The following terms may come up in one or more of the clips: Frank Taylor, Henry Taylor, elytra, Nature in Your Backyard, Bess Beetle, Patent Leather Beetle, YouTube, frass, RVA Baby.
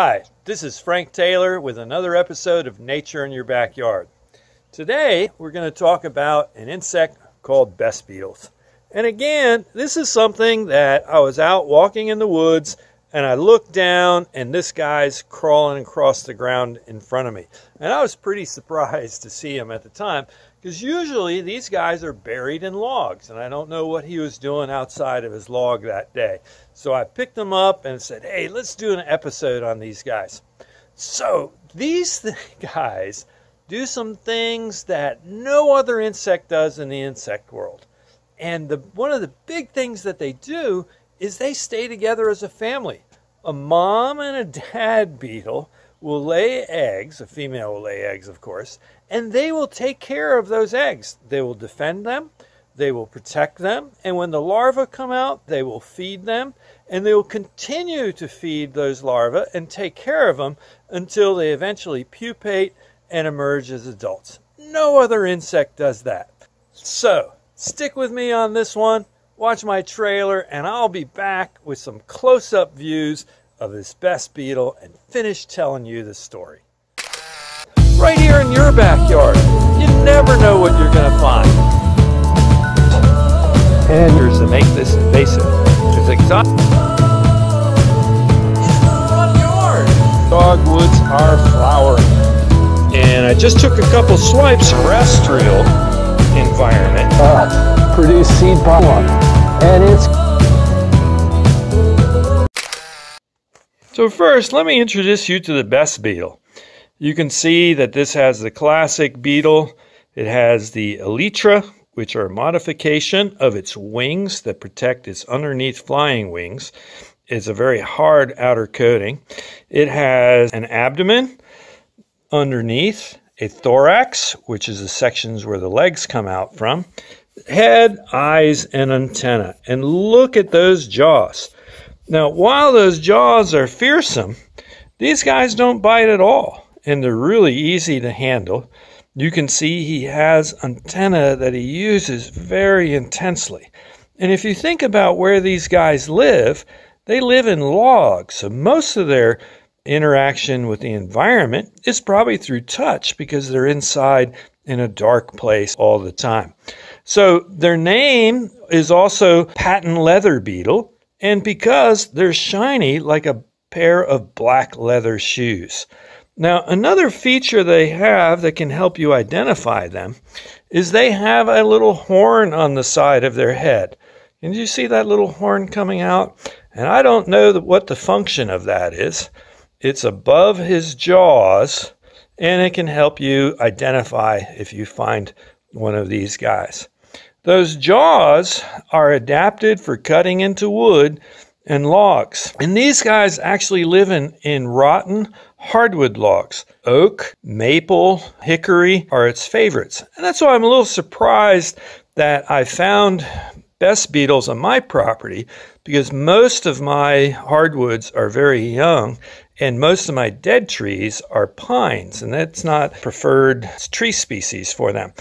Hi, this is Frank Taylor with another episode of Nature in Your Backyard. Today, we're going to talk about an insect called Bess Beetles. And again, this is something that I was out walking in the woods and I looked down and this guy's crawling across the ground in front of me. And I was pretty surprised to see him at the time because usually these guys are buried in logs and I don't know what he was doing outside of his log that day. So I picked him up and said, hey, let's do an episode on these guys. So these guys do some things that no other insect does in the insect world. And one of the big things that they do is they stay together as a family. A mom and a dad beetle will lay eggs, a female will lay eggs of course, and they will take care of those eggs. They will defend them, they will protect them, and when the larvae come out, they will feed them, and they will continue to feed those larvae and take care of them until they eventually pupate and emerge as adults. No other insect does that. So, stick with me on this one, watch my trailer, and I'll be back with some close-up views of this Bess Beetle and finish telling you the story. Right here in your backyard, you never know what you're going to find. And here's to make this invasive. It's exotic. It's the front yard. Dogwoods are flowering. And I just took a couple swipes of terrestrial environment. Produce seed pollen, and So first, let me introduce you to the Bess Beetle. You can see that this has the classic beetle. It has the elytra, which are a modification of its wings that protect its underneath flying wings. It's a very hard outer coating. It has an abdomen underneath, a thorax, which is the sections where the legs come out from, head, eyes, and antenna. And look at those jaws. Now, while those jaws are fearsome, these guys don't bite at all, and they're really easy to handle. You can see he has antennae that he uses very intensely. And if you think about where these guys live, they live in logs, so most of their interaction with the environment is probably through touch because they're inside in a dark place all the time. So their name is also Patent Leather Beetle, and because they're shiny like a pair of black leather shoes. Now, another feature they have that can help you identify them is they have a little horn on the side of their head. Can you see that little horn coming out? And I don't know what the function of that is. It's above his jaws, and it can help you identify if you find one of these guys. Those jaws are adapted for cutting into wood and logs. And these guys actually live in rotten hardwood logs. Oak, maple, hickory are its favorites. And that's why I'm a little surprised that I found Bess Beetles on my property, because most of my hardwoods are very young and most of my dead trees are pines, and that's not preferred tree species for them.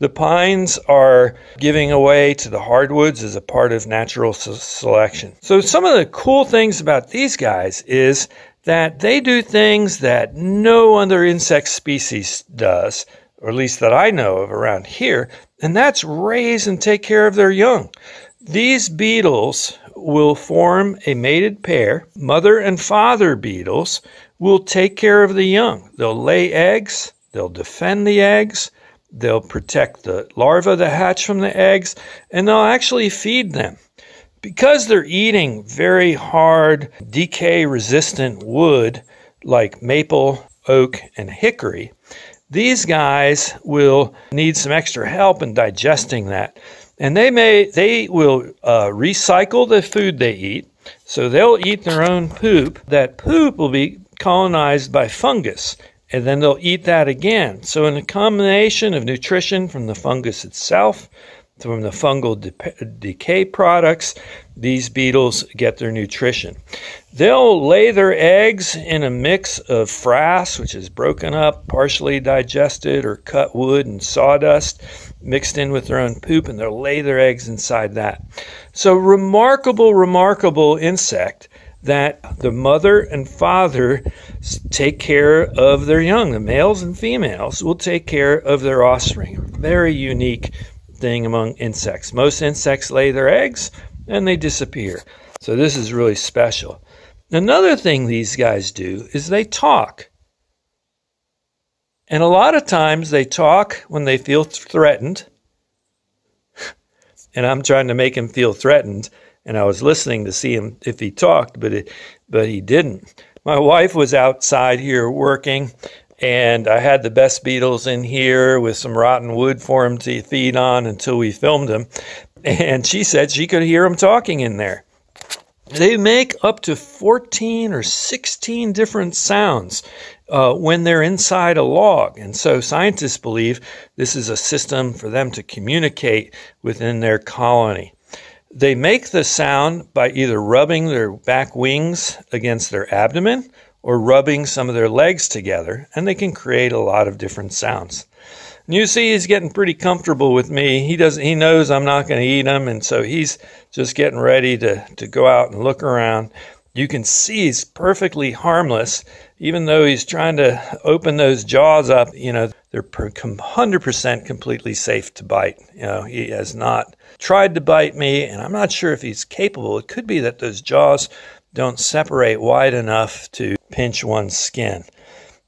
The pines are giving away to the hardwoods as a part of natural selection. So some of the cool things about these guys is that they do things that no other insect species does, or at least that I know of around here, and that's raise and take care of their young. These beetles will form a mated pair. Mother and father beetles will take care of the young. They'll lay eggs, they'll defend the eggs, they'll protect the larvae that hatch from the eggs, and they'll actually feed them. Because they're eating very hard, decay-resistant wood like maple, oak, and hickory, these guys will need some extra help in digesting that. And they will recycle the food they eat, so they'll eat their own poop. That poop will be colonized by fungus, and then they'll eat that again. So in a combination of nutrition from the fungus itself, from the fungal decay products, these beetles get their nutrition. They'll lay their eggs in a mix of frass, which is broken up, partially digested, or cut wood and sawdust, mixed in with their own poop, and they'll lay their eggs inside that. So remarkable insect that the mother and father take care of their young. The males and females will take care of their offspring. Very unique thing among insects. Most insects lay their eggs and they disappear. So this is really special. Another thing these guys do is they talk. And a lot of times they talk when they feel threatened. And I'm trying to make him feel threatened. And I was listening to see him if he talked, but he didn't. My wife was outside here working, and I had the Bess Beetles in here with some rotten wood for him to feed on until we filmed him. And she said she could hear him talking in there. They make up to 14 or 16 different sounds when they're inside a log. And so scientists believe this is a system for them to communicate within their colony. They make the sound by either rubbing their back wings against their abdomen or rubbing some of their legs together, and they can create a lot of different sounds. You see, he's getting pretty comfortable with me. He knows I'm not going to eat him, and so he's just getting ready to go out and look around. You can see he's perfectly harmless, even though he's trying to open those jaws up. You know, they're 100% completely safe to bite. You know, he has not tried to bite me, and I'm not sure if he's capable. It could be that those jaws don't separate wide enough to pinch one's skin.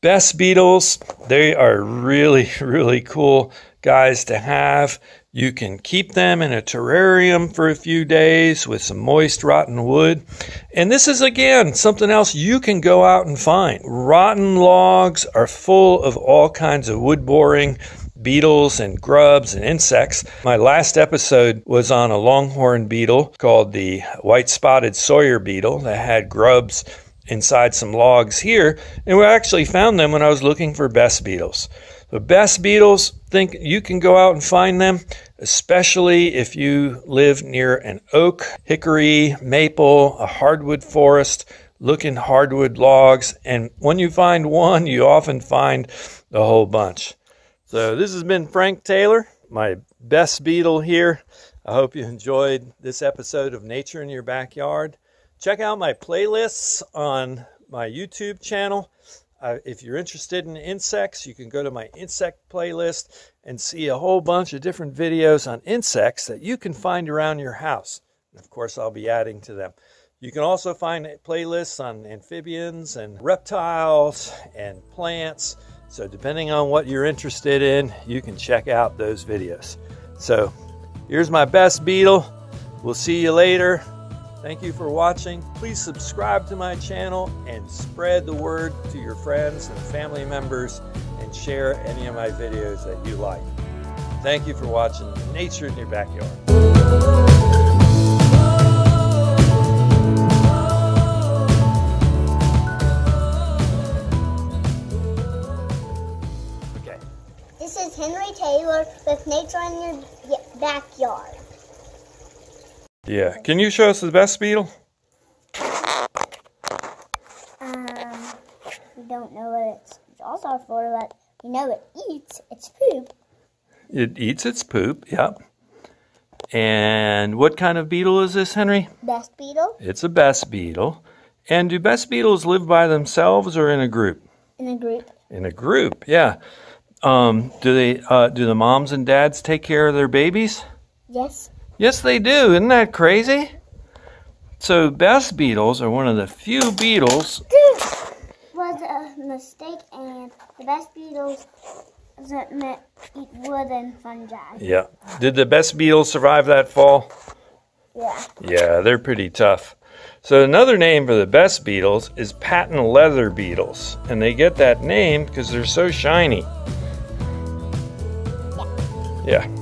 Bess Beetles, they are really, really cool guys to have. You can keep them in a terrarium for a few days with some moist rotten wood. And this is, again, something else you can go out and find. Rotten logs are full of all kinds of wood-boring beetles and grubs and insects. My last episode was on a longhorn beetle called the white-spotted Sawyer beetle that had grubs inside some logs here, and we actually found them when I was looking for Bess Beetles. So Bess Beetles, think you can go out and find them, especially if you live near an oak, hickory, maple, a hardwood forest. Look in hardwood logs, and when you find one, you often find the whole bunch. So this has been Frank Taylor, my Bess Beetle here. I hope you enjoyed this episode of Nature in Your Backyard. Check out my playlists on my YouTube channel. If you're interested in insects, you can go to my insect playlist and see a whole bunch of different videos on insects that you can find around your house. And of course, I'll be adding to them. You can also find playlists on amphibians and reptiles and plants. So depending on what you're interested in, you can check out those videos. So here's my Bess Beetle. We'll see you later. Thank you for watching. Please subscribe to my channel and spread the word to your friends and family members, and share any of my videos that you like. Thank you for watching Nature in Your Backyard. Okay. This is Henry Taylor with Nature in Your Backyard. Yeah, can you show us the Bess Beetle? We don't know what its jaws are for, but we know it eats its poop. It eats its poop, yep. And what kind of beetle is this, Henry? Bess Beetle. It's a Bess Beetle. And do Bess Beetles live by themselves or in a group? In a group. In a group, yeah. Do the moms and dads take care of their babies? Yes. Yes, they do. Isn't that crazy? So Bess Beetles are one of the few beetles. This was a mistake, and the Bess Beetles eat wood and fungi. Yeah. Did the Bess Beetles survive that fall? Yeah. Yeah, they're pretty tough. So another name for the Bess Beetles is Patent Leather Beetles, and they get that name because they're so shiny. Yeah. Yeah.